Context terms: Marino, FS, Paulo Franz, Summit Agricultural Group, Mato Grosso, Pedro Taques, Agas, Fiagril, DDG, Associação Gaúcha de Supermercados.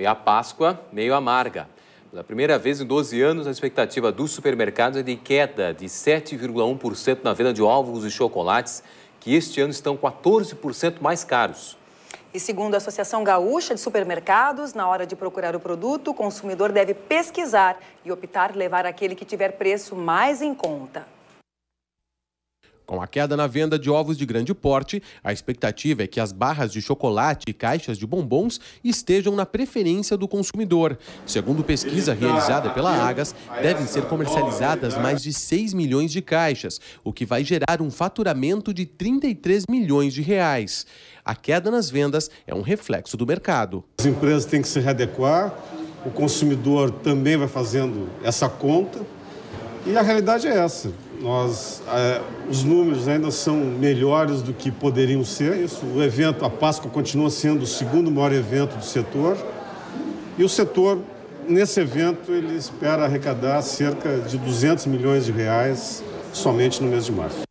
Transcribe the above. Veio a Páscoa meio amarga. Pela primeira vez em 12 anos, a expectativa dos supermercados é de queda de 7,1% na venda de ovos e chocolates, que este ano estão 14% mais caros. E segundo a Associação Gaúcha de Supermercados, na hora de procurar o produto, o consumidor deve pesquisar e optar levar aquele que tiver preço mais em conta. Com a queda na venda de ovos de grande porte, a expectativa é que as barras de chocolate e caixas de bombons estejam na preferência do consumidor. Segundo pesquisa realizada pela Agas, devem ser comercializadas mais de 6 milhões de caixas, o que vai gerar um faturamento de 33 milhões de reais. A queda nas vendas é um reflexo do mercado. As empresas têm que se readequar, o consumidor também vai fazendo essa conta e a realidade é essa. Os números ainda são melhores do que poderiam ser. Isso, o evento, a Páscoa, continua sendo o segundo maior evento do setor. E o setor, nesse evento, ele espera arrecadar cerca de 200 milhões de reais somente no mês de março.